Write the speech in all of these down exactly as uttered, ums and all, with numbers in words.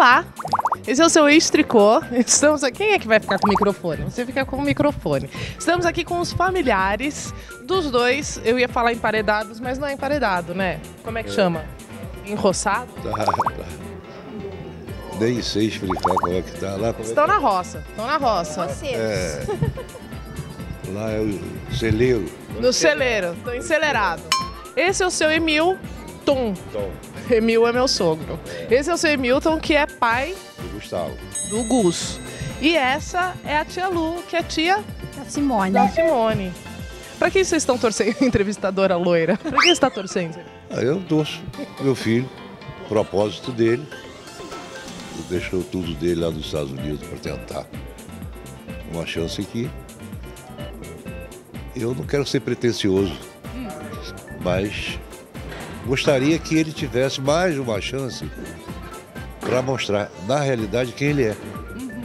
Olá, esse é o seu ex-tricô. Estamos aqui. Quem é que vai ficar com o microfone? Você fica com o microfone. Estamos aqui com os familiares dos dois. Eu ia falar emparedados, mas não é emparedado, né? Como é que é. Chama? Enroçado? Tá, tá. Nem sei explicar como é que tá lá. Estão é que... na roça. Estão na roça. É. Lá é o celeiro. No celeiro. Estou encelerado. Esse é o seu Emil. Tom. Tom. Emil é meu sogro. É. Esse é o seu Emilton, que é pai do Gustavo. Do Gus. E essa é a tia Lu, que é tia da Simone. Da Simone. Pra que vocês estão torcendo, entrevistadora loira? Pra que você está torcendo? Ah, eu torço. Meu filho, propósito dele. Deixou tudo dele lá nos Estados Unidos para tentar. Uma chance que eu não quero ser pretencioso, hum. mas gostaria que ele tivesse mais uma chance para mostrar, na realidade, quem ele é. Uhum.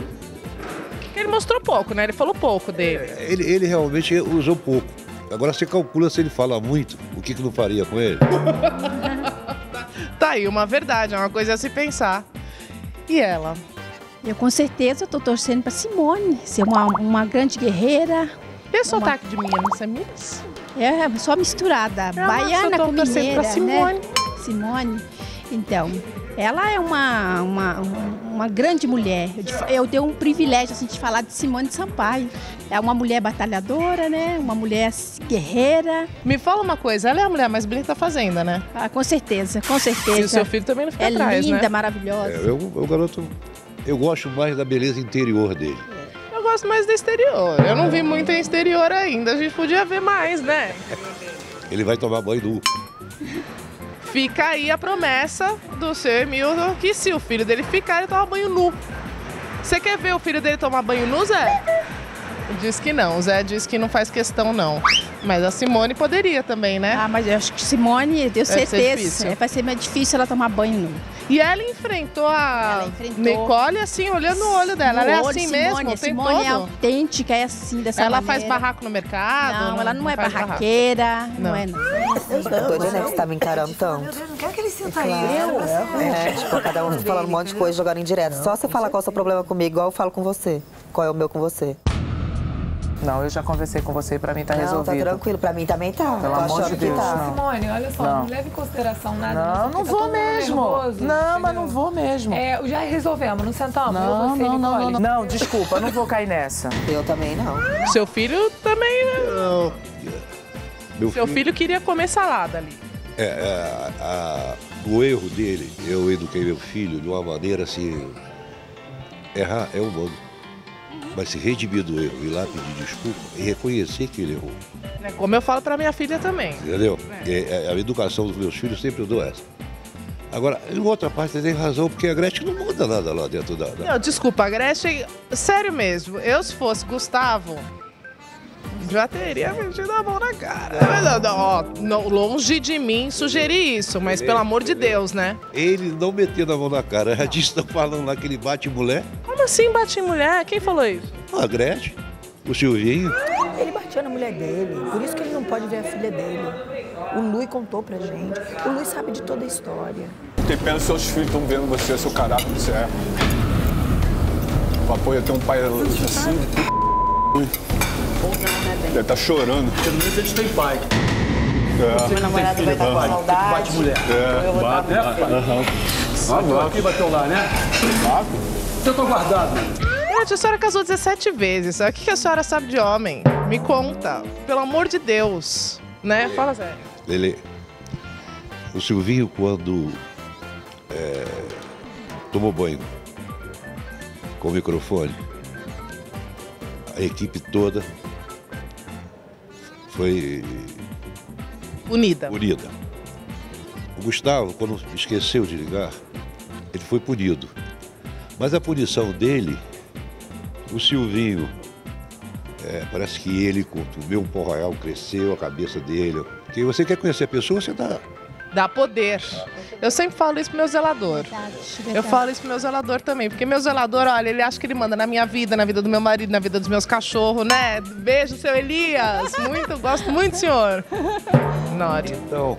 Ele mostrou pouco, né? Ele falou pouco dele. É, ele, ele realmente usou pouco. Agora você calcula se ele fala muito, o que, que não faria com ele? Tá aí, uma verdade, é uma coisa a se pensar. E ela? Eu com certeza estou torcendo para Simone, ser uma, uma grande guerreira. E o sotaque de Minas, é Minas? É, só misturada, não, baiana com mineira, Simone. Né? Simone. Então, ela é uma, uma, uma grande mulher. Eu, eu dei um privilégio assim, de falar de Simone de Sampaio. É uma mulher batalhadora, né? Uma mulher guerreira. Me fala uma coisa, ela é a mulher mais bonita da fazenda, né? Ah, com certeza, com certeza. E o seu filho também não fica é atrás, linda, né? É linda, maravilhosa. É, eu, eu, garoto, eu gosto mais da beleza interior dele. Gosto mais do exterior. Eu não vi muito em exterior ainda. A gente podia ver mais, né? Ele vai tomar banho do... Fica aí a promessa do seu Emilton que se o filho dele ficar, ele toma banho nu. Você quer ver o filho dele tomar banho nu, Zé? Diz que não. O Zé diz que não faz questão, não. Mas a Simone poderia também, né? Ah, mas eu acho que Simone, eu tenho certeza, vai ser mais difícil ela tomar banho nu. E ela enfrentou a ela enfrentou... Nicole, assim, olhando no olho dela. No ela olho, é assim Simone, mesmo, Simone tem é autêntica, é assim, dessa ela maneira. Ela faz barraco no mercado? Não, não ela não, não é barraqueira, não. não é não. Os cantores, né, que estavam encarando tanto. Meu Deus, não quero que eles sentam aí. É, tipo, cada um falando um monte de coisa, jogando indireto. Só você falar qual é o seu problema comigo, igual eu falo com você. Qual é o meu com você. Não, eu já conversei com você e pra mim tá não, resolvido. Não, tá tranquilo, pra mim também tá. Pelo amor de Deus. Tá. Simone, olha só, não, não leve em consideração nada. Não, não vou mesmo. Nervoso, não, entendeu? Mas não vou mesmo. É, já resolvemos, não sentamos? Não, você, não, não, não, não. Desculpa, não vou cair nessa. Eu também não. Seu filho também... Não. Meu Seu filho... filho queria comer salada ali. É, é a, a, o erro dele, eu eduquei meu filho de uma maneira assim... Errar é humano. Mas se redimir do erro, ir lá pedir desculpa e reconhecer que ele errou. Como eu falo para minha filha também. Entendeu? É. É, a educação dos meus filhos sempre eu dou essa. Agora, em outra parte, você tem razão, porque a Gretchen não muda nada lá dentro da... da... Não, desculpa, a Gretchen... Sério mesmo, eu se fosse Gustavo, já teria metido a mão na cara. Não. Não, não, ó, não, longe de mim sugerir isso, mas ele, pelo amor de ele, Deus, né? Ele não metendo a mão na cara. Já disse, estão falando lá que ele bate mulher. Como assim bate mulher? Quem falou isso? A Gretchen, o Silvinho. Ele batia na mulher dele, por isso que ele não pode ver a filha dele. O Lui contou pra gente, o Lui sabe de toda a história. Tem pena se seus filhos estão vendo você, seu caráter, você é. O apoio é ter um pai assim. Ele tá chorando. Pelo menos eles têm pai. É. Meu namorado vai estar com a saudade. Bate mulher. É. Eu vou bate, dar bate. Uhum. Ah, bate. Aqui bateu lá, né? Bate. Eu tô guardado. Gente, a senhora casou dezessete vezes. O que a senhora sabe de homem? Me conta. Pelo amor de Deus. Né? Lele. Fala sério. Lele, o Silvinho, quando é, tomou banho com o microfone, a equipe toda foi unida. unida. O Gustavo, quando esqueceu de ligar, ele foi punido. Mas a punição dele, o Silvinho, é, parece que ele contumeu um pão Royal, cresceu a cabeça dele. Porque você quer conhecer a pessoa, você dá... Dá poder. Eu sempre falo isso pro meu zelador. Verdade, verdade. Eu falo isso pro meu zelador também, porque meu zelador, olha, ele acha que ele manda na minha vida, na vida do meu marido, na vida dos meus cachorros, né? Beijo, seu Elias. Muito, gosto muito, senhor. Nori. Então,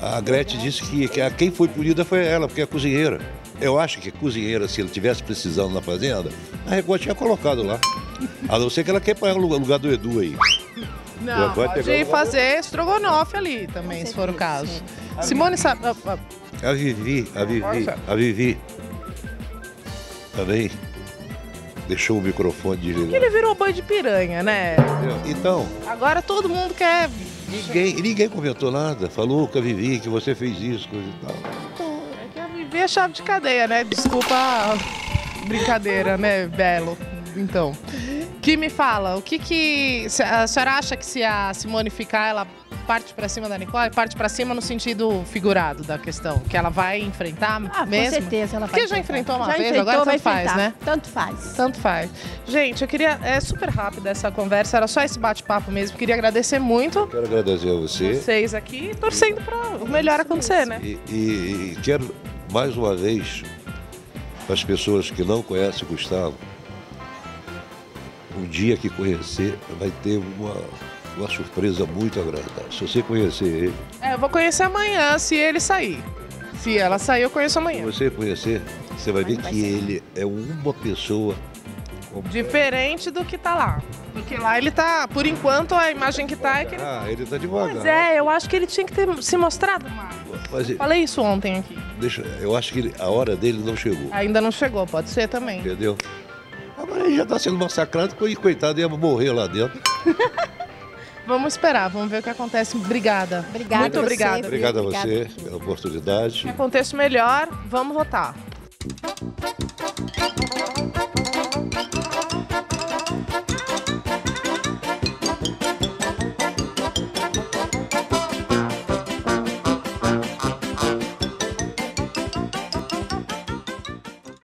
a Gretchen disse que, que a, quem foi punida foi ela, porque é a cozinheira. eu acho que cozinheira, se ele tivesse precisando na fazenda, a Record tinha colocado lá. A não ser que ela quer pagar o lugar do Edu aí. Não, pode fazer estrogonofe ali também, se for o caso. A Simone sabe... A Vivi, a Vivi, a Vivi também deixou o microfone desligado. Ele virou boi de piranha, né? Então... Agora todo mundo quer... Ninguém, ninguém comentou nada, falou que a Vivi, que você fez isso, coisa e tal. Então, é que a Vivi é chave de cadeia, né? Desculpa a brincadeira, né, Belo? Então, que me fala, o que que... A senhora acha que se a Simone ficar, ela parte pra cima da Nicole? Parte pra cima no sentido figurado da questão, que ela vai enfrentar ah, mesmo? Com certeza ela vai. Porque já enfrentou uma já vez, enfrentou, agora tanto faz, né? Tanto faz. Tanto faz. Gente, eu queria... É super rápida essa conversa, era só esse bate-papo mesmo. Queria agradecer muito. Quero agradecer a você. Vocês aqui, torcendo pra o melhor isso, acontecer, isso. né? E, e, e quero, mais uma vez, as pessoas que não conhecem o Gustavo, um dia que conhecer, vai ter uma, uma surpresa muito agradável. Se você conhecer ele... É, eu vou conhecer amanhã, se ele sair. Se ela sair, eu conheço amanhã. Se você conhecer, você vai Mas ver vai que ser. ele é uma pessoa... Diferente do que tá lá. Porque lá ele tá, por enquanto, a imagem que tá é que ele... Ah, ele tá devagar. Mas é, eu acho que ele tinha que ter se mostrado mais. Falei isso ontem aqui. Deixa, eu acho que ele, a hora dele não chegou. Ainda não chegou, pode ser também. Entendeu? Agora ele já está sendo massacrado, coitado, ia morrer lá dentro. Vamos esperar, vamos ver o que acontece. Obrigada. Obrigada. Muito obrigada. Obrigada a você pela oportunidade. Que aconteça melhor, vamos votar.